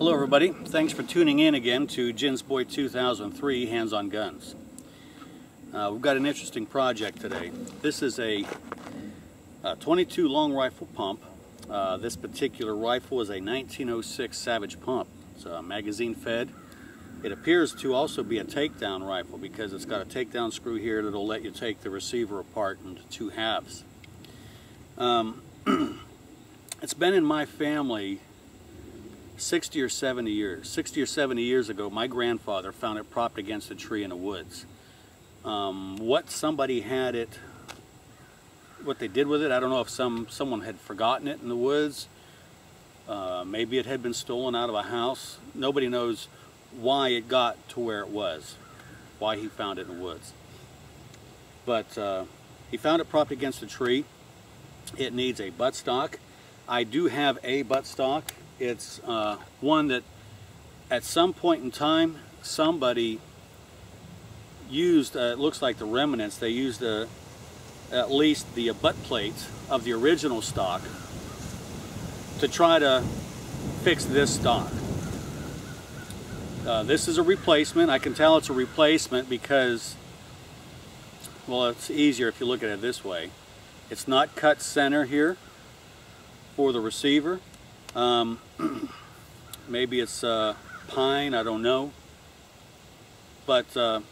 Hello everybody, thanks for tuning in again to Gin's Boy 2003 Hands on Guns. We've got an interesting project today. This is a 22 long rifle pump. This particular rifle is a 1906 Savage pump. It's magazine fed. It appears to also be a takedown rifle because it's got a takedown screw here that'll let you take the receiver apart into two halves. It's been in my family 60 or 70 years. 60 or 70 years ago, my grandfather found it propped against a tree in the woods. What somebody had it, what they did with it, I don't know if someone had forgotten it in the woods. Maybe it had been stolen out of a house. Nobody knows why it got to where it was, why he found it in the woods. But he found it propped against a tree. It needs a buttstock. I do have a buttstock. It's one that at some point in time somebody used, it looks like the remnants, they used at least the butt plates of the original stock to try to fix this stock. This is a replacement. I can tell it's a replacement because, well, it's easier if you look at it this way. It's not cut center here for the receiver. Maybe it's pine, I don't know, but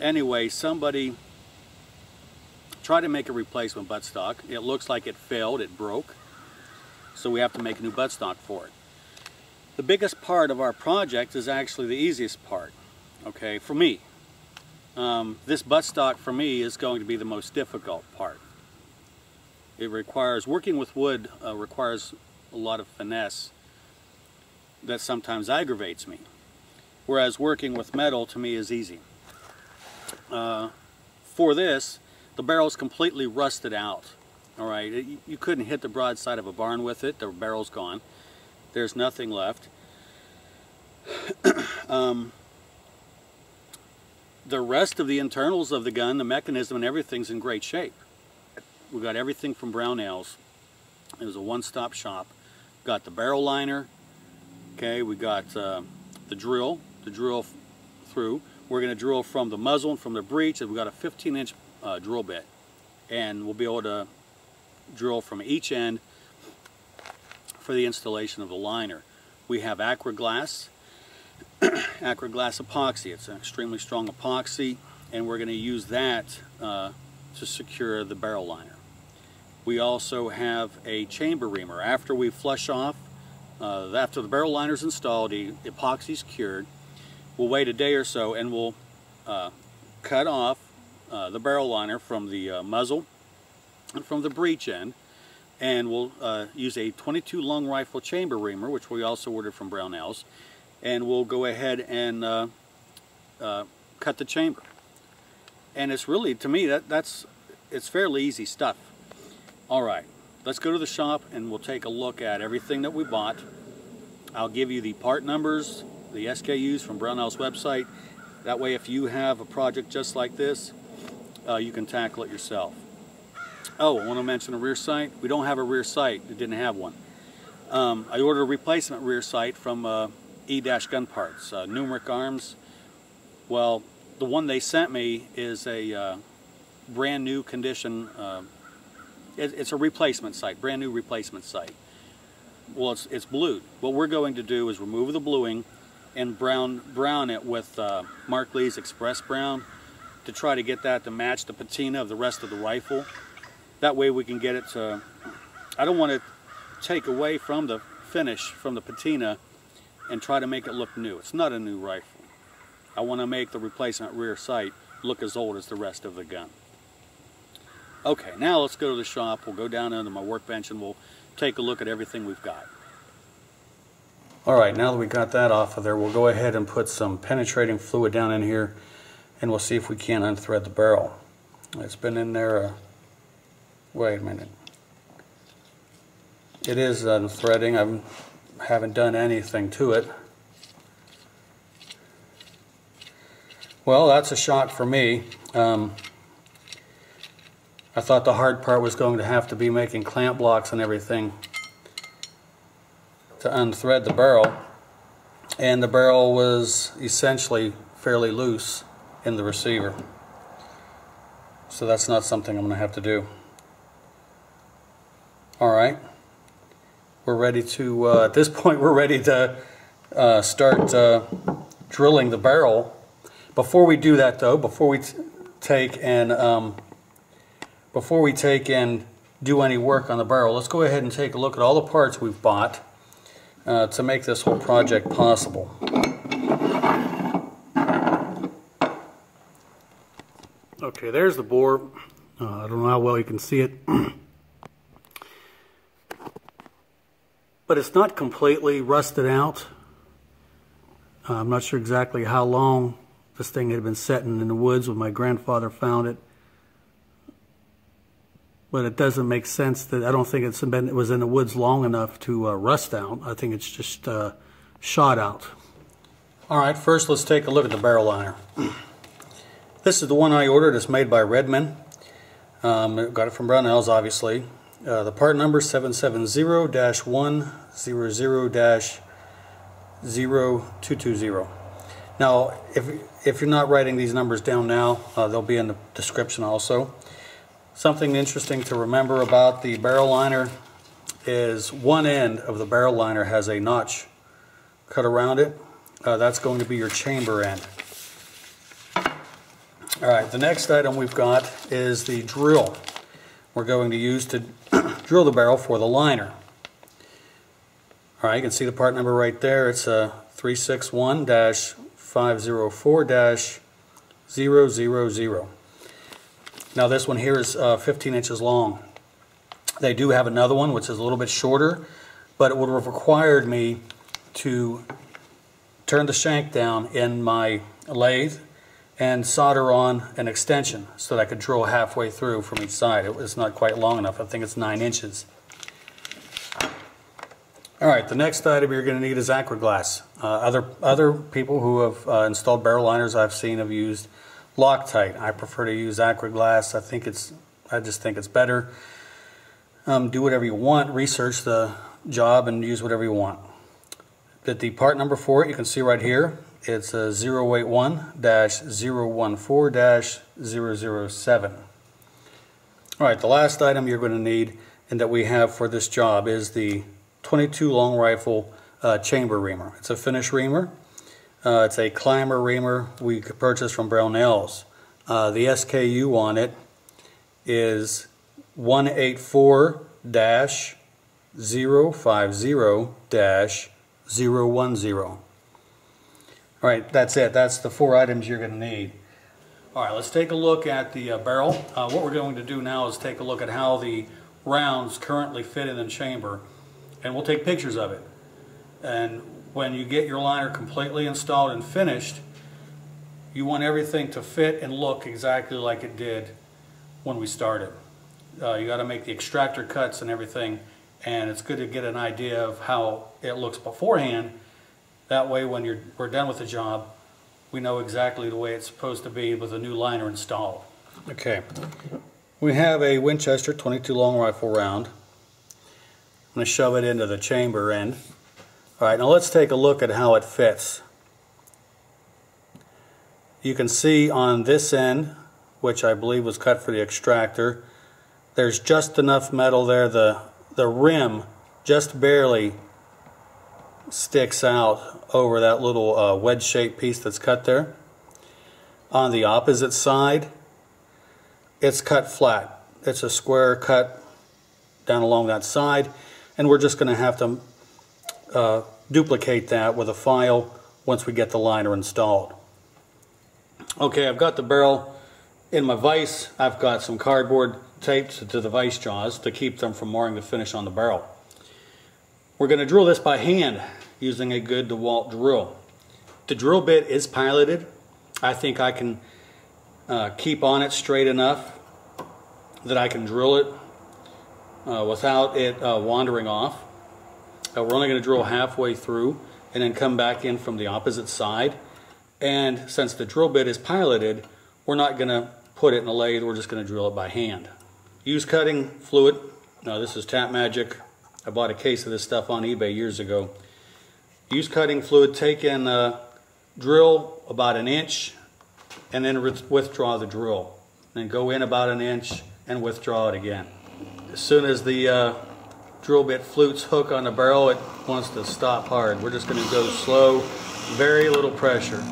anyway, somebody tried to make a replacement buttstock. It looks like it failed, it broke, so we have to make a new buttstock for it. The biggest part of our project is actually the easiest part, okay, for me. This buttstock for me is going to be the most difficult part. It requires, working with wood requires a lot of finesse that sometimes aggravates me, whereas working with metal to me is easy. For this, the barrel's completely rusted out. All right, you couldn't hit the broadside of a barn with it. The barrel's gone. There's nothing left. The rest of the internals of the gun, the mechanism and everything's in great shape. We got everything from Brownells. It was a one-stop shop. Got the barrel liner, okay, we got the drill through. We're going to drill from the muzzle and from the breech, and we've got a 15-inch drill bit. And we'll be able to drill from each end for the installation of the liner. We have Acraglas, Acraglas epoxy. It's an extremely strong epoxy, and we're going to use that to secure the barrel liner. We also have a chamber reamer. After we flush off, after the barrel liner's installed, the epoxy's cured, we'll wait a day or so and we'll cut off the barrel liner from the muzzle and from the breech end, and we'll use a 22 long rifle chamber reamer, which we also ordered from Brownells, and we'll go ahead and cut the chamber. And it's really, to me, it's fairly easy stuff. Alright, let's go to the shop and we'll take a look at everything that we bought. I'll give you the part numbers, the SKUs from Brownells website. That way if you have a project just like this, you can tackle it yourself. Oh, I want to mention a rear sight. We don't have a rear sight. It didn't have one. I ordered a replacement rear sight from E-Gun Parts, Numrich Arms. Well, the one they sent me is a brand new condition, it's a replacement sight, brand new replacement sight. Well, it's blued. What we're going to do is remove the bluing and brown it with Mark Lee's Express Brown to try to get that to match the patina of the rest of the rifle. That way we can get it to, I don't want to take away from the finish, from the patina, and try to make it look new. It's not a new rifle. I want to make the replacement rear sight look as old as the rest of the gun. Okay, now let's go to the shop. We'll go down into my workbench and we'll take a look at everything we've got. All right, now that we got that off of there, we'll go ahead and put some penetrating fluid down in here and we'll see if we can't unthread the barrel. It's been in there, wait a minute. It is unthreading. I haven't done anything to it. Well, that's a shock for me. I thought the hard part was going to have to be making clamp blocks and everything to unthread the barrel, and the barrel was essentially fairly loose in the receiver. So that's not something I'm going to have to do. Alright, we're ready to, at this point we're ready to start drilling the barrel. Before we do that though, before we take and do any work on the barrel, let's go ahead and take a look at all the parts we've bought to make this whole project possible. Okay, there's the bore. I don't know how well you can see it. But it's not completely rusted out. I'm not sure exactly how long this thing had been sitting in the woods when my grandfather found it. But it doesn't make sense that I don't think it was in the woods long enough to rust out. I think it's just shot out. All right, first let's take a look at the barrel liner. This is the one I ordered. It's made by Redman. Got it from Brownells, obviously. The part number 770-100-0220. Now, if you're not writing these numbers down now, they'll be in the description also. Something interesting to remember about the barrel liner is one end of the barrel liner has a notch cut around it. That's going to be your chamber end. All right, the next item we've got is the drill we're going to use to drill the barrel for the liner. All right, you can see the part number right there. It's a 361-504-000. Now this one here is 15 inches long. They do have another one which is a little bit shorter, but it would have required me to turn the shank down in my lathe and solder on an extension so that I could drill halfway through from each side. It was not quite long enough. I think it's 9 inches. All right, the next item you're going to need is Acraglas. Other people who have installed barrel liners I've seen have used Loctite. I prefer to use Acraglas. I just think it's better. Do whatever you want. Research the job and use whatever you want. But the part number for it, you can see right here. It's a 081-014-007. All right, the last item you're going to need and that we have for this job is the 22 long rifle chamber reamer. It's a finish reamer. It's a climber reamer we could purchase from Brownells. The SKU on it is 184-050-010. All right, that's it. That's the 4 items you're going to need. All right, let's take a look at the barrel. What we're going to do now is take a look at how the rounds currently fit in the chamber, and we'll take pictures of it. And when you get your liner completely installed and finished, you want everything to fit and look exactly like it did when we started. You got to make the extractor cuts and everything, and it's good to get an idea of how it looks beforehand. That way when we're done with the job, we know exactly the way it's supposed to be with a new liner installed. Okay, we have a Winchester 22 long rifle round. I'm going to shove it into the chamber end. All right, now let's take a look at how it fits. You can see on this end, which I believe was cut for the extractor, there's just enough metal there, the rim just barely sticks out over that little wedge-shaped piece that's cut there. On the opposite side, it's cut flat. It's a square cut down along that side, and we're just going to have to duplicate that with a file once we get the liner installed. Okay, I've got the barrel in my vise. I've got some cardboard taped to the vise jaws to keep them from marring the finish on the barrel. We're going to drill this by hand using a good DeWalt drill. The drill bit is piloted. I think I can keep on it straight enough that I can drill it without it wandering off. We're only going to drill halfway through and then come back in from the opposite side. And since the drill bit is piloted, we're not going to put it in a lathe. We're just going to drill it by hand. Use cutting fluid. Now this is Tap Magic. I bought a case of this stuff on eBay years ago. Use cutting fluid, take and drill about an inch, and then withdraw the drill. Then go in about an inch and withdraw it again. As soon as the drill bit flutes hook on the barrel, it wants to stop hard. We're just going to go slow, very little pressure.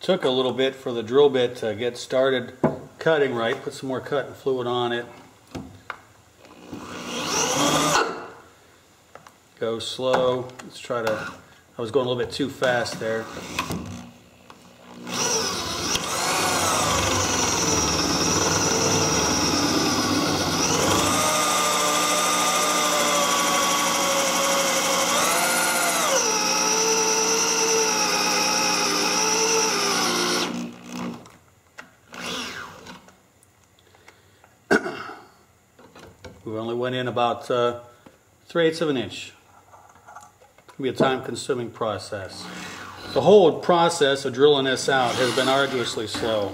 Took a little bit for the drill bit to get started cutting right. Put some more cutting fluid on it. Go slow. Let's try to... I was going a little bit too fast there. We only went in about 3/8 of an inch. It'll be a time-consuming process. The whole process of drilling this out has been arduously slow.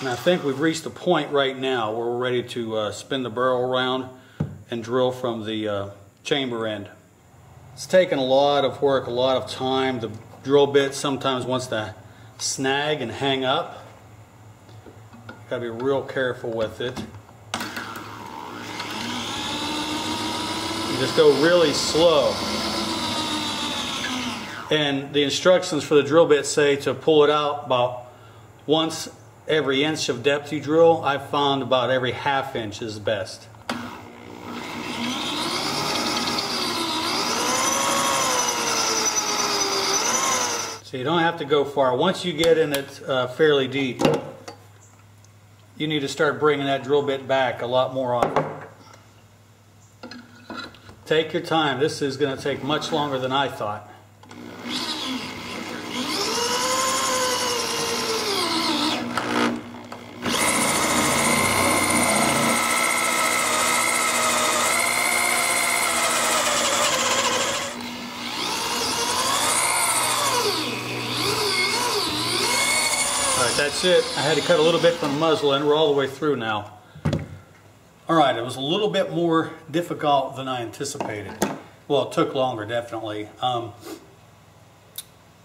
And I think we've reached a point right now where we're ready to spin the barrel around and drill from the chamber end. It's taken a lot of work, a lot of time. The drill bit sometimes wants to snag and hang up. Got to be real careful with it. You just go really slow. And the instructions for the drill bit say to pull it out about once every inch of depth you drill. I've found about every half inch is best. So you don't have to go far. Once you get in it fairly deep, you need to start bringing that drill bit back a lot more often. Take your time. This is going to take much longer than I thought. That's it. I had to cut a little bit from the muzzle and we're all the way through now. Alright, it was a little bit more difficult than I anticipated. Well, it took longer, definitely.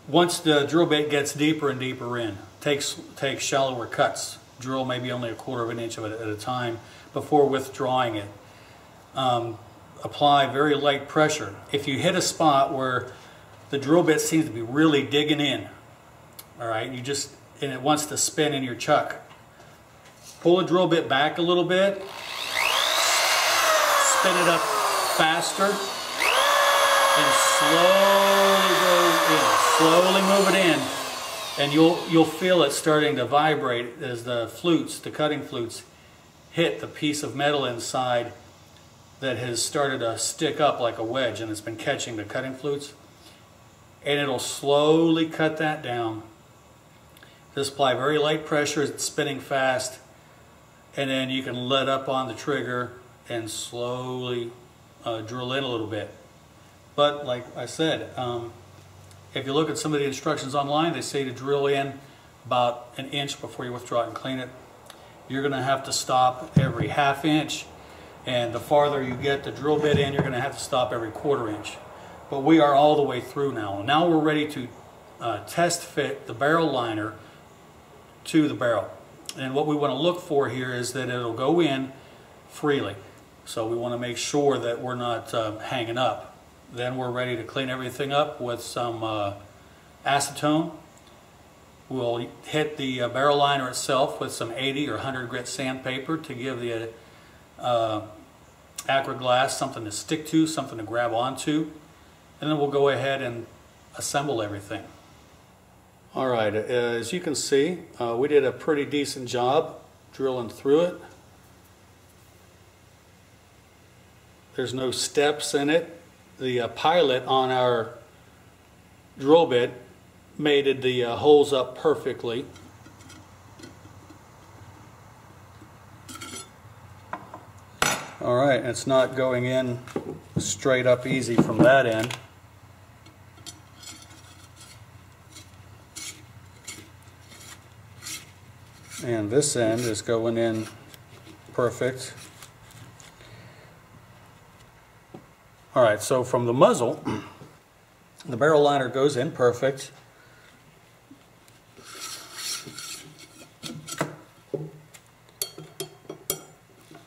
Once the drill bit gets deeper and deeper in, takes shallower cuts. Drill maybe only 1/4 of an inch at a time before withdrawing it. Apply very light pressure. If you hit a spot where the drill bit seems to be really digging in, alright, you just... and it wants to spin in your chuck. Pull the drill bit back a little bit. Spin it up faster. And slowly move it in. And you'll feel it starting to vibrate as the flutes, the cutting flutes, hit the piece of metal inside that has started to stick up like a wedge and it's been catching the cutting flutes. And it'll slowly cut that down. Just apply very light pressure, it's spinning fast, and then you can let up on the trigger and slowly drill in a little bit. But like I said, if you look at some of the instructions online, they say to drill in about an inch before you withdraw it and clean it. You're going to have to stop every half inch, and the farther you get the drill bit in, you're going to have to stop every 1/4 inch. But we are all the way through now. Now we're ready to test fit the barrel liner to the barrel, and what we want to look for here is that it'll go in freely, so we want to make sure that we're not hanging up. Then we're ready to clean everything up with some acetone. We'll hit the barrel liner itself with some 80 or 100 grit sandpaper to give the Acraglas something to stick to, something to grab onto, and then we'll go ahead and assemble everything. Alright, as you can see, we did a pretty decent job drilling through it. There's no steps in it. The pilot on our drill bit mated the holes up perfectly. Alright, it's not going in straight up easy from that end. and this end is going in perfect. All right, so from the muzzle, the barrel liner goes in perfect.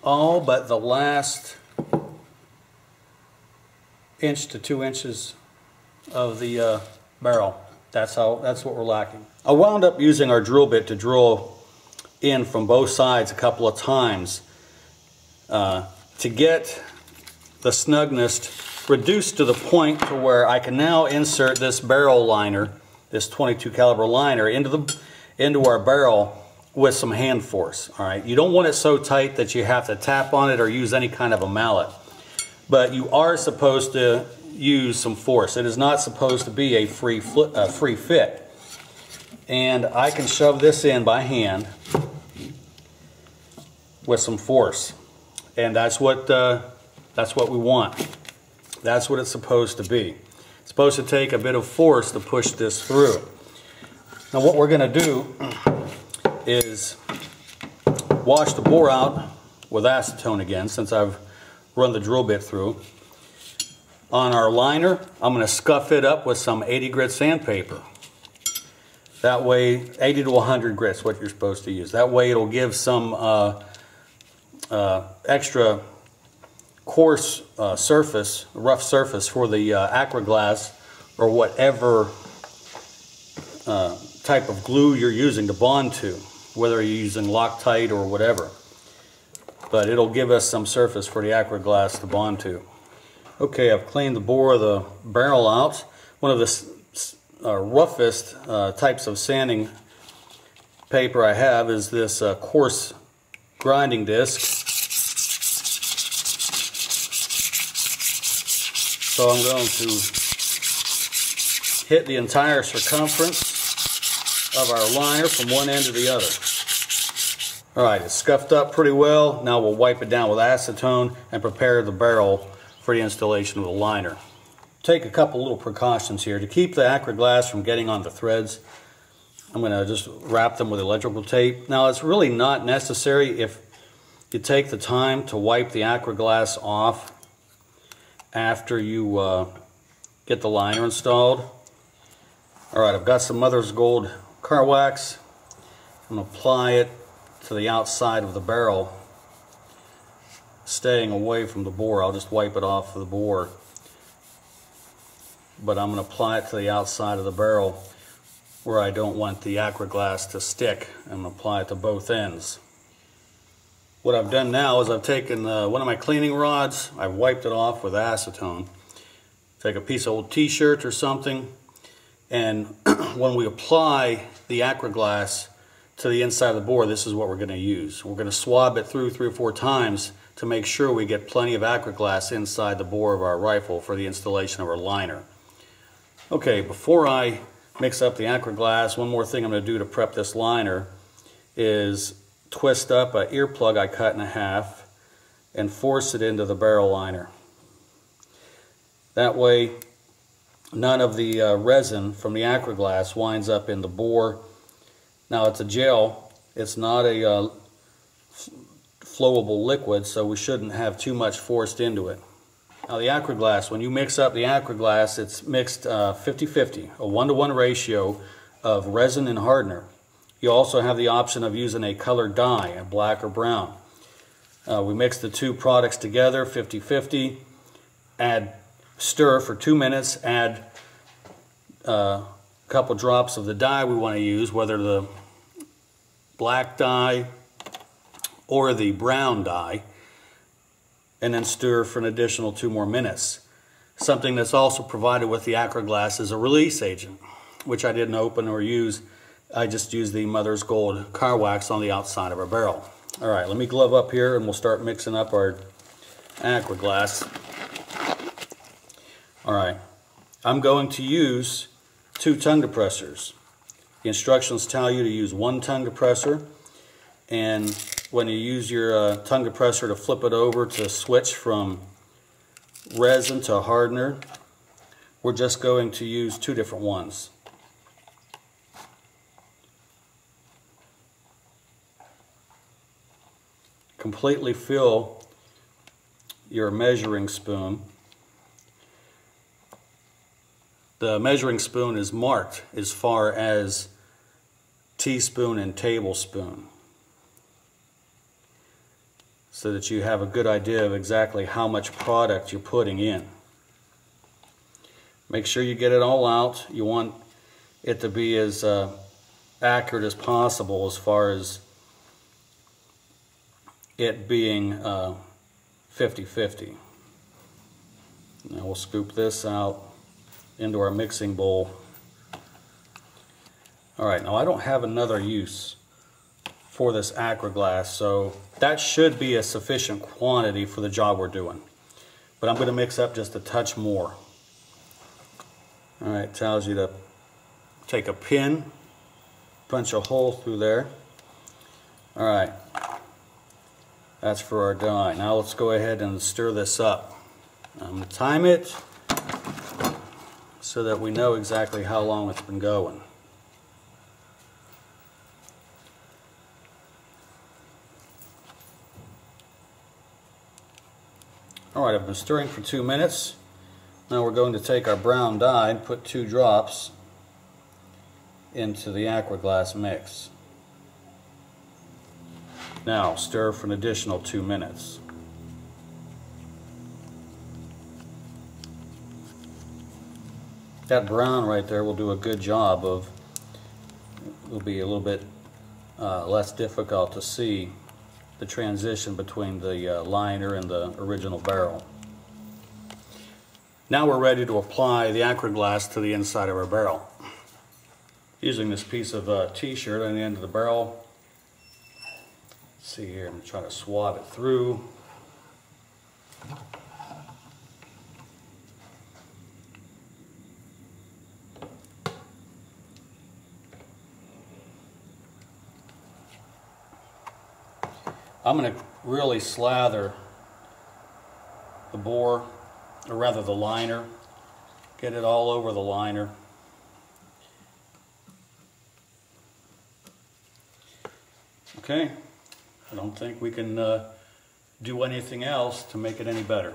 All but the last inch to 2 inches of the barrel. That's what we're lacking. I wound up using our drill bit to drill in from both sides a couple of times to get the snugness reduced to the point to where I can now insert this barrel liner, this 22 caliber liner, into our barrel with some hand force. All right, you don't want it so tight that you have to tap on it or use any kind of a mallet, but you are supposed to use some force. It is not supposed to be a free fit. And I can shove this in by hand with some force, and that's what we want. That's what it's supposed to be. It's supposed to take a bit of force to push this through. Now what we're going to do is wash the bore out with acetone again, since I've run the drill bit through. On our liner, I'm going to scuff it up with some 80 grit sandpaper. That way, 80 to 100 grit's what you're supposed to use. That way it'll give some extra coarse surface, rough surface for the Acraglas or whatever type of glue you're using to bond to, whether you're using Loctite or whatever. But it'll give us some surface for the Acraglas to bond to. Okay, I've cleaned the bore of the barrel out. One of the roughest types of sanding paper I have is this coarse grinding disc. So I'm going to hit the entire circumference of our liner from one end to the other. All right, it's scuffed up pretty well. Now we'll wipe it down with acetone and prepare the barrel for the installation of the liner. Take a couple little precautions here. To keep the Acraglas from getting on the threads, I'm going to just wrap them with electrical tape. Now, it's really not necessary if you take the time to wipe the Acraglas off after you get the liner installed. All right, I've got some Mother's Gold car wax. I'm going to apply it to the outside of the barrel, staying away from the bore. I'll just wipe it off the bore, but I'm going to apply it to the outside of the barrel where I don't want the Acraglas to stick. I'm going to apply it to both ends. What I've done now is I've taken one of my cleaning rods, I've wiped it off with acetone. Take a piece of old t-shirt or something, and when we apply the Acraglas to the inside of the bore, this is what we're going to use. We're going to swab it through 3 or 4 times to make sure we get plenty of Acraglas inside the bore of our rifle for the installation of our liner. Okay, before I mix up the Acraglas, one more thing I'm going to do to prep this liner is twist up an earplug I cut in half and force it into the barrel liner. That way, none of the resin from the Acraglas winds up in the bore. Now, it's a gel, it's not a flowable liquid, so we shouldn't have too much forced into it. Now the Acraglas, when you mix up the Acraglas, it's mixed 50-50, a 1-to-1 ratio of resin and hardener. You also have the option of using a colored dye, a black or brown. We mix the two products together, 50-50, stir for 2 minutes, add a couple drops of the dye we want to use, whether the black dye or the brown dye, and then stir for an additional 2 more minutes. Something that's also provided with the Acraglas is a release agent, which I didn't open or use. I just used the Mother's Gold car wax on the outside of our barrel. All right, let me glove up here and we'll start mixing up our Acraglas. All right, I'm going to use 2 tongue depressors. The instructions tell you to use 1 tongue depressor, and when you use your tongue depressor to flip it over to switch from resin to hardener, we're just going to use 2 different ones. completely fill your measuring spoon. The measuring spoon is marked as far as teaspoon and tablespoon, so that you have a good idea of exactly how much product you're putting in. Make sure you get it all out. You want it to be as accurate as possible as far as it being 50-50. Now we'll scoop this out into our mixing bowl. All right, now I don't have another use for this Acraglas, so that should be a sufficient quantity for the job we're doing. But I'm gonna mix up just a touch more. All right, tells you to take a pin, punch a hole through there. All right, that's for our dye. Now let's go ahead and stir this up. I'm gonna time it so that we know exactly how long it's been going. All right, I've been stirring for 2 minutes. Now we're going to take our brown dye and put 2 drops into the Acraglas mix. Now stir for an additional 2 minutes. That brown right there will do a good job of, it'll be a little bit less difficult to see the transition between the liner and the original barrel. Now we're ready to apply the Acraglas to the inside of our barrel. Using this piece of t-shirt on the end of the barrel. Let's see here, I'm trying to swab it through. I'm going to really slather the bore, or rather the liner, get it all over the liner. Okay, I don't think we can do anything else to make it any better.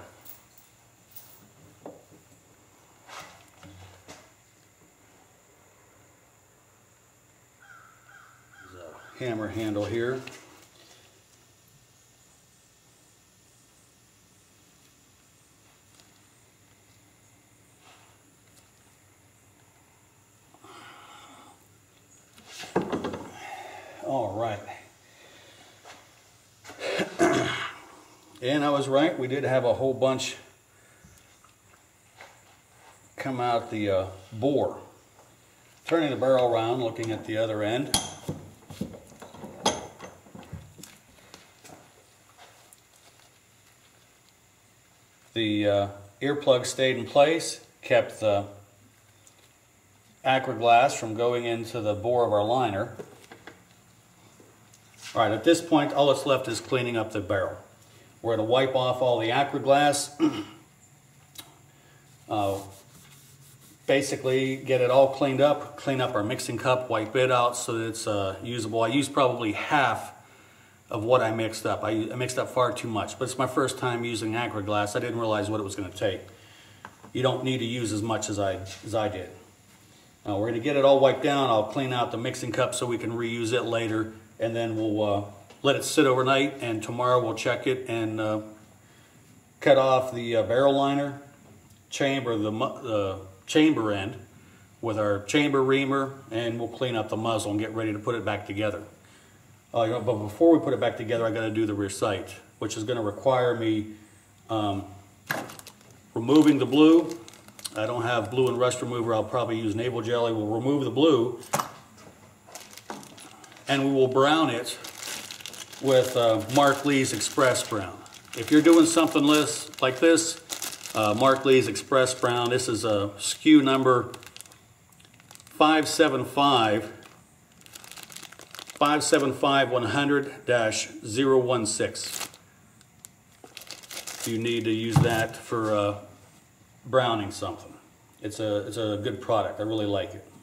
There's a hammer handle here. And I was right, we did have a whole bunch come out the bore. Turning the barrel around, looking at the other end. The earplug stayed in place, kept the Acraglas from going into the bore of our liner. All right, at this point, all that's left is cleaning up the barrel. We're going to wipe off all the Acraglas, basically get it all cleaned up, clean up our mixing cup, wipe it out so that it's usable. I used probably half of what I mixed up. I mixed up far too much, but it's my first time using Acraglas. I didn't realize what it was going to take. You don't need to use as much as I did. Now we're going to get it all wiped down. I'll clean out the mixing cup so we can reuse it later, and then we'll let it sit overnight, and tomorrow we'll check it and cut off the barrel liner, chamber the chamber end with our chamber reamer, and we'll clean up the muzzle and get ready to put it back together. But before we put it back together, I got to do the rear sight, which is going to require me removing the blue. I don't have blue and rust remover. I'll probably use navel jelly. We'll remove the blue, and we will brown it with Mark Lee's Express Brown. If you're doing something like this, Mark Lee's Express Brown, this is a SKU number 575-100-016. You need to use that for browning something. It's a good product. I really like it.